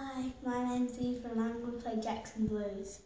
Hi, my name's Eva and I'm going to play Jackson Blues.